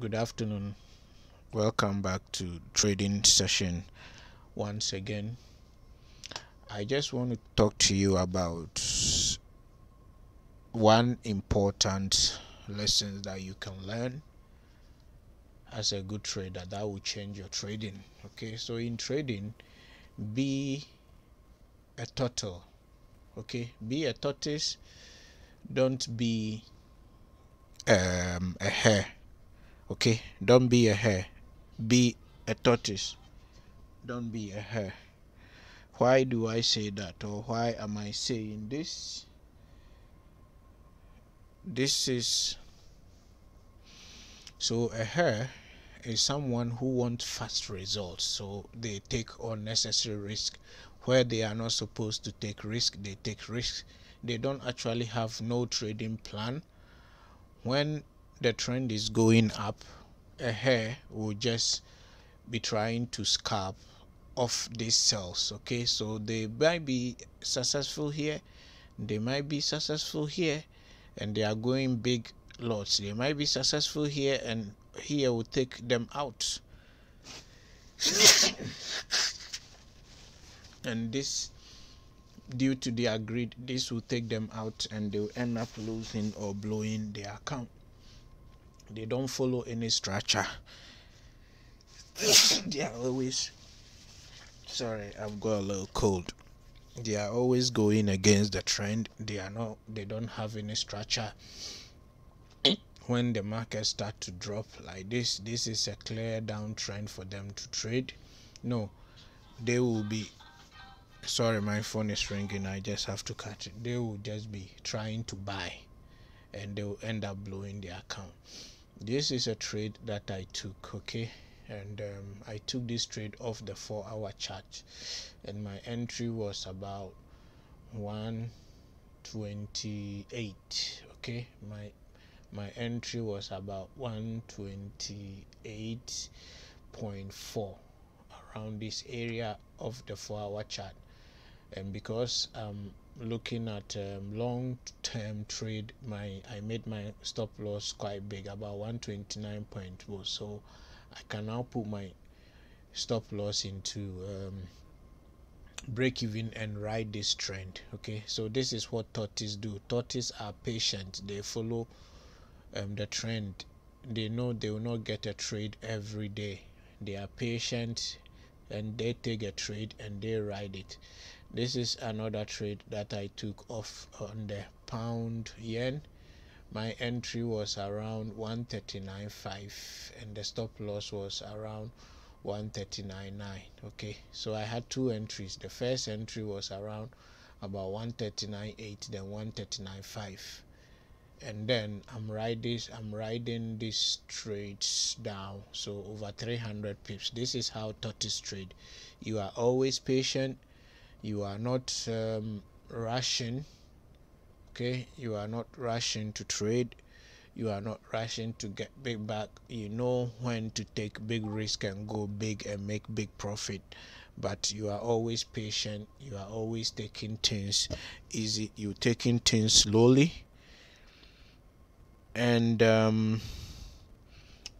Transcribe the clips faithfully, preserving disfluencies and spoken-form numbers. Good afternoon. Welcome back to trading session once again. I just want to talk to you about one important lesson that you can learn as a good trader that will change your trading. Okay, so in trading, be a turtle. Okay, be a tortoise. Don't be um, a hare. Okay, don't be a hare, be a tortoise. Don't be a hare. Why do I say that, or why am I saying this? This is so a hare is someone who wants fast results, so they take unnecessary risk where they are not supposed to take risk. They take risks. They don't actually have no trading plan. When the trend is going up, a hare will just be trying to scalp off these cells. Okay, so they might be successful here, they might be successful here, and they are going big lots. They might be successful here, and here will take them out. And this, due to their greed, this will take them out, and they will end up losing or blowing their account. They don't follow any structure. They are always, sorry, I've got a little cold. They are always going against the trend. They are not, they don't have any structure. When the market start to drop like this, this is a clear downtrend for them to trade. No, they will be, sorry, my phone is ringing, I just have to catch it. They will just be trying to buy, and they will end up blowing their account. This is a trade that I took, okay, and um, I took this trade off the four hour chart, and my entry was about one twenty-eight. Okay, my my entry was about one twenty-eight point four, around this area of the four hour chart. And because um looking at um, long-term trade, my I made my stop loss quite big, about one twenty-nine point two, so I can now put my stop loss into um, break even and ride this trend. Okay, so this is what tortoises do. Tortoises are patient. They follow um, the trend. They know they will not get a trade every day. They are patient, and they take a trade and they ride it. This is another trade that I took off on the pound yen. My entry was around one thirty-nine point five, and the stop loss was around one thirty-nine point nine. Okay, so I had two entries. The first entry was around about one thirty-nine point eight, then one thirty-nine point five, and then I'm riding I'm riding these trades down, so over three hundred pips. This is how tortoise trade. You are always patient. You are not um, rushing. Okay, you are not rushing to trade. You are not rushing to get big back. You know when to take big risk and go big and make big profit, but you are always patient. You are always taking things easy. You're taking things slowly, and um,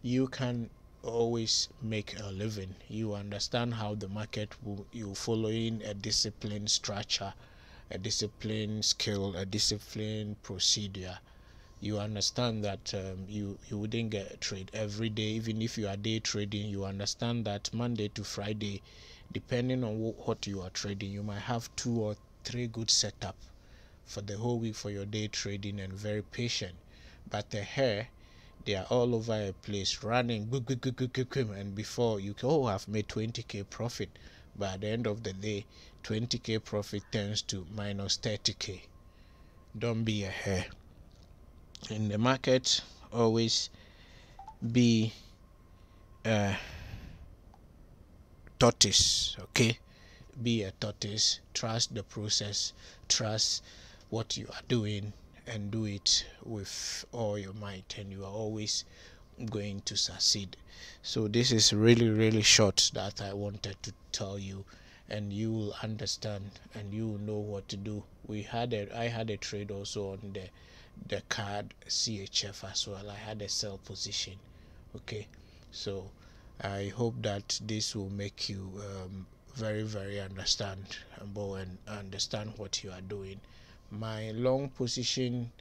you can always make a living. You understand how the market will, you following a disciplined structure, a disciplined skill, a disciplined procedure. You understand that um, you you wouldn't get a trade every day. Even if you are day trading, you understand that Monday to Friday, depending on what, what you are trading, you might have two or three good setup for the whole week for your day trading, and very patient. But the hair, they are all over a place running, and before you go, oh, I've made twenty K profit. But at the end of the day, twenty K profit turns to minus thirty K. Don't be a hare. In the market, always be a tortoise, okay? Be a tortoise. Trust the process. Trust what you are doing, and do it with all your might, and you are always going to succeed. So this is really really short that I wanted to tell you, and you will understand, and you will know what to do. We had a I had a trade also on the the card C H F as well. I had a sell position Okay, so I hope that this will make you um, very very understandable and understand what you are doing. My long position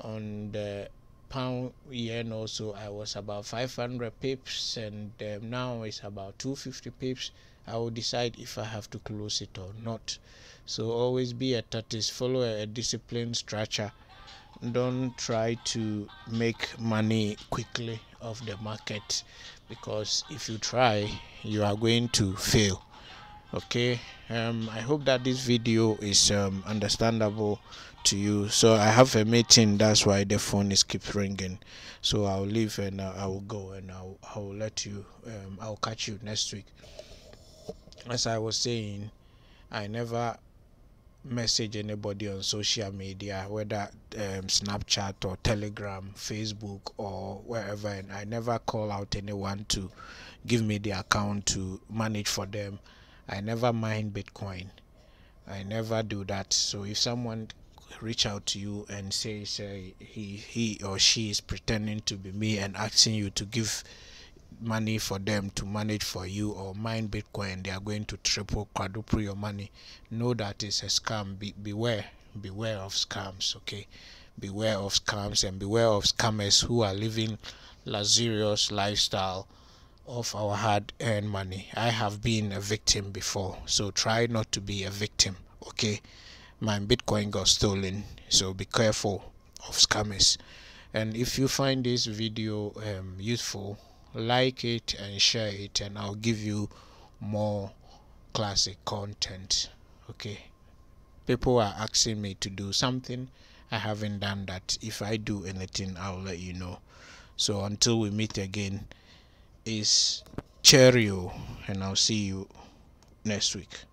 on the pound yen also, I was about five hundred pips, and um, now it's about two hundred fifty pips. I will decide if I have to close it or not. So always be a tortoise, follow a disciplined structure. Don't try to make money quickly off the market, because if you try, you are going to fail. Okay, um I hope that this video is um understandable to you. So I have a meeting, that's why the phone is keeps ringing. So I'll leave and uh, I will go, and I'll, I'll let you um I'll catch you next week. As I was saying, I never message anybody on social media, whether um, Snapchat or Telegram, Facebook or wherever, and I never call out anyone to give me the account to manage for them. I never mine Bitcoin, I never do that. So if someone reach out to you and say say he he or she is pretending to be me and asking you to give money for them to manage for you or mine Bitcoin, they are going to triple, quadruple your money. Know that it's a scam. Be, beware beware of scams. Okay, beware of scams and beware of scammers who are living luxurious lifestyle of our hard-earned money. I have been a victim before, so try not to be a victim. Okay, my Bitcoin got stolen, so be careful of scammers. And if you find this video um, useful, like it and share it, and I'll give you more classic content. Okay, people are asking me to do something, I haven't done that. If I do anything, I'll let you know. So until we meet again, is cheerio, and I'll see you next week.